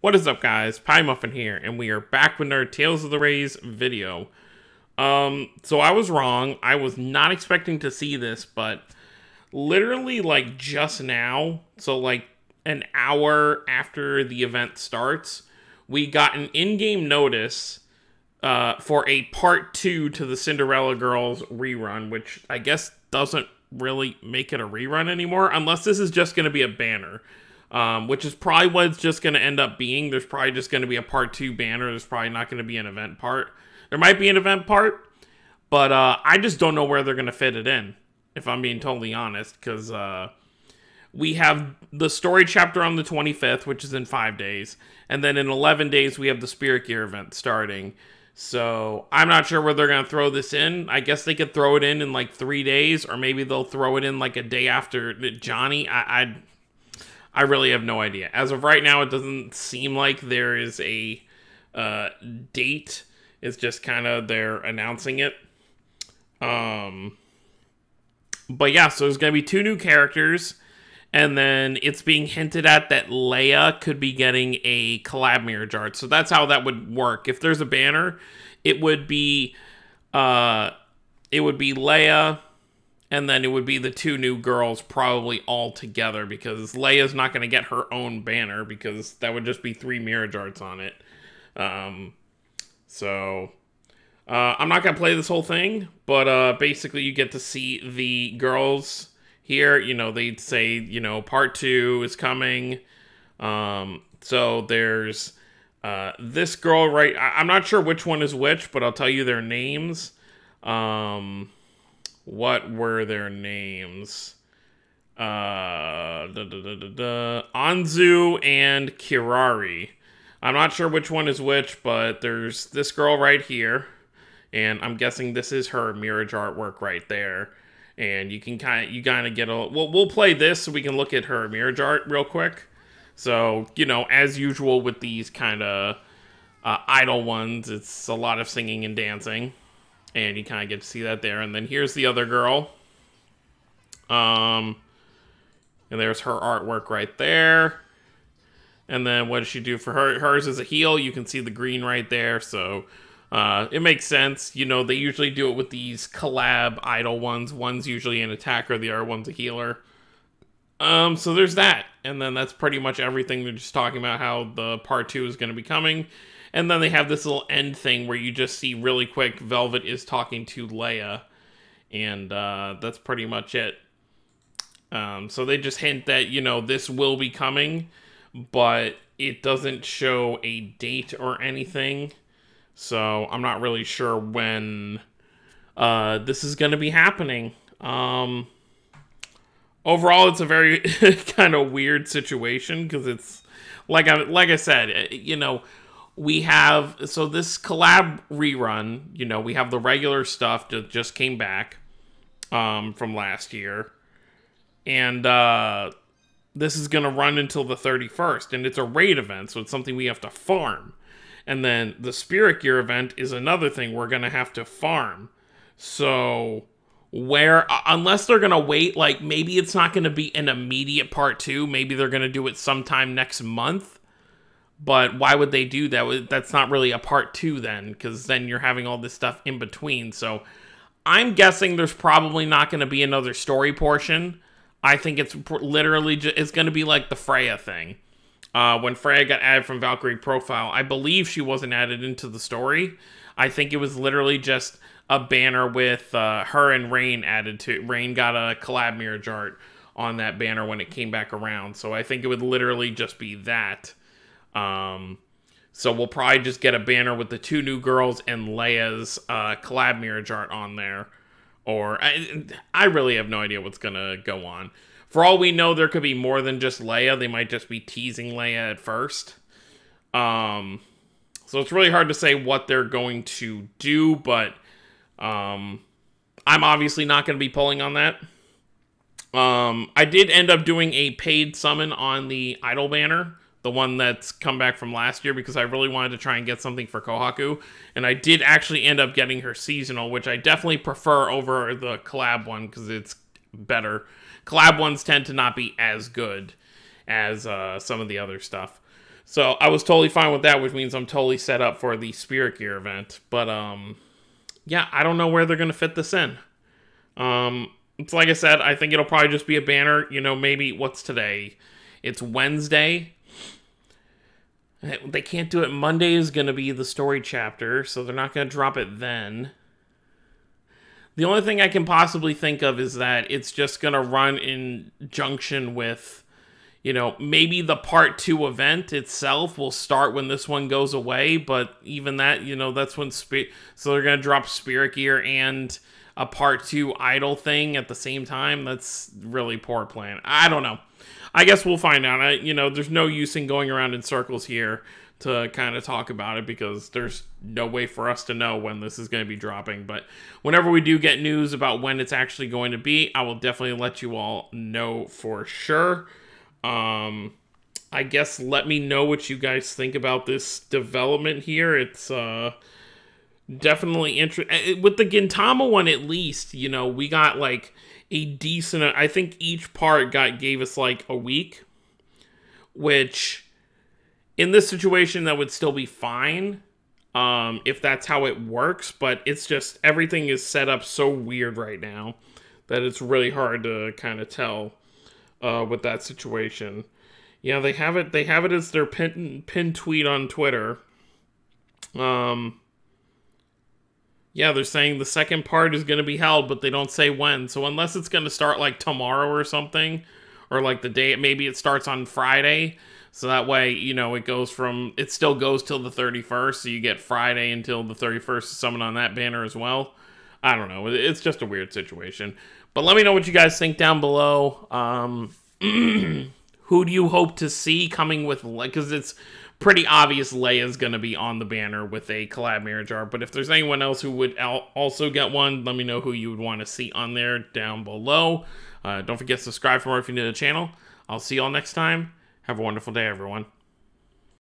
What is up, guys? Pie Muffin here, and we are back with another Tales of the Rays video. So I was wrong. I was not expecting to see this, but literally, like, just now, so, like, an hour after the event starts, we got an in-game notice for a part 2 to the Cinderella Girls rerun, which I guess doesn't really make it a rerun anymore, unless this is just going to be a banner. Which is probably what it's just going to end up being. There's probably just going to be a part 2 banner. There's probably not going to be an event part. There might be an event part, but I just don't know where they're going to fit it in, if I'm being totally honest, because we have the story chapter on the 25th, which is in 5 days, and then in 11 days we have the Spirit Gear event starting. So I'm not sure where they're going to throw this in. I guess they could throw it in like 3 days, or maybe they'll throw it in like a day after Johnny. I really have no idea. As of right now, it doesn't seem like there is a date. It's just kind of they're announcing it. But yeah, so there's going to be 2 new characters. And then it's being hinted at that Leia could be getting a collab mirror jar. So that's how that would work. If there's a banner, it would be Leia... and then it would be the 2 new girls probably all together, because Leia's not going to get her own banner, because that would just be 3 mirror jars on it. I'm not going to play this whole thing, but basically you get to see the girls here. You know, they'd say, you know, part 2 is coming. So there's this girl, right? I'm not sure which one is which, but I'll tell you their names. What were their names? Anzu and Kirari. I'm not sure which one is which, but there's this girl right here. And I'm guessing this is her mirage artwork right there. And you can kind of get a... well, we'll play this so we can look at her mirage art real quick. So, you know, as usual with these kind of idol ones, it's a lot of singing and dancing. And you kind of get to see that there. And then here's the other girl. And there's her artwork right there. And then what does she do for her? Hers is a heel. You can see the green right there. So it makes sense. You know, they usually do it with these collab idol ones. One's usually an attacker. The other one's a healer. So there's that. And then that's pretty much everything. They're just talking about how the part 2 is going to be coming. And then they have this little end thing where you just see really quick Velvet is talking to Leia. And that's pretty much it. So they just hint that, you know, this will be coming. But it doesn't show a date or anything. So I'm not really sure when this is going to be happening. Overall, it's a very kind of weird situation. Because it's, like I said, you know... we have, so this collab rerun, you know, we have the regular stuff that just came back from last year. And this is going to run until the 31st. And it's a raid event, so it's something we have to farm. And then the Spirit Gear event is another thing we're going to have to farm. So where, unless they're going to wait, like maybe it's not going to be an immediate part 2. Maybe they're going to do it sometime next month. But why would they do that? That's not really a part 2 then, because then you're having all this stuff in between. So I'm guessing there's probably not going to be another story portion. I think it's literally just, it's going to be like the Freya thing. When Freya got added from Valkyrie Profile, I believe she wasn't added into the story. I think it was literally just a banner with her and Rain added to it. Rain got a collab mirage art on that banner when it came back around. So I think it would literally just be that. So we'll probably just get a banner with the 2 new girls and Leia's, collab mirage art on there. Or, I really have no idea what's gonna go on. For all we know, there could be more than just Leia. They might just be teasing Leia at first. So it's really hard to say what they're going to do, but, I'm obviously not gonna be pulling on that. I did end up doing a paid summon on the idol banner. The one that's come back from last year, because I really wanted to try and get something for Kohaku. And I did actually end up getting her seasonal, which I definitely prefer over the collab one, because it's better. Collab ones tend to not be as good as some of the other stuff. So I was totally fine with that, which means I'm totally set up for the Spirit Gear event. But yeah, I don't know where they're going to fit this in. It's like I said, I think it'll probably just be a banner. You know, maybe, what's today? It's Wednesday. They can't do it. Monday is going to be the story chapter, so they're not going to drop it then. The only thing I can possibly think of is that it's just going to run in junction with, you know, maybe the part 2 event itself will start when this one goes away, but even that, you know, that's when so they're going to drop Spirit Gear and a part 2 idol thing at the same time. That's really poor plan. I don't know. I guess we'll find out. You know, there's no use in going around in circles here to kind of talk about it, because there's no way for us to know when this is going to be dropping. But whenever we do get news about when it's actually going to be, I will definitely let you all know for sure. I guess let me know what you guys think about this development here. It's definitely interesting. With the Gintama one, at least, you know, we got like a decent, I think each part gave us like a week, which in this situation that would still be fine, if that's how it works. But it's just, everything is set up so weird right now that it's really hard to kind of tell with that situation. Yeah, they have it as their pin tweet on Twitter. Yeah, they're saying the second part is going to be held, but they don't say when. So unless it's going to start like tomorrow or something, or like the day, maybe it starts on Friday. So that way, you know, it goes from, it still goes till the 31st. So you get Friday until the 31st is someone on that banner as well. I don't know. It's just a weird situation. But let me know what you guys think down below. Who do you hope to see coming with, because it's pretty obvious Leia's going to be on the banner with a collab marriage art. But if there's anyone else who would also get one, let me know who you would want to see on there down below. Don't forget to subscribe for more if you're new to the channel. I'll see y'all next time. Have a wonderful day, everyone.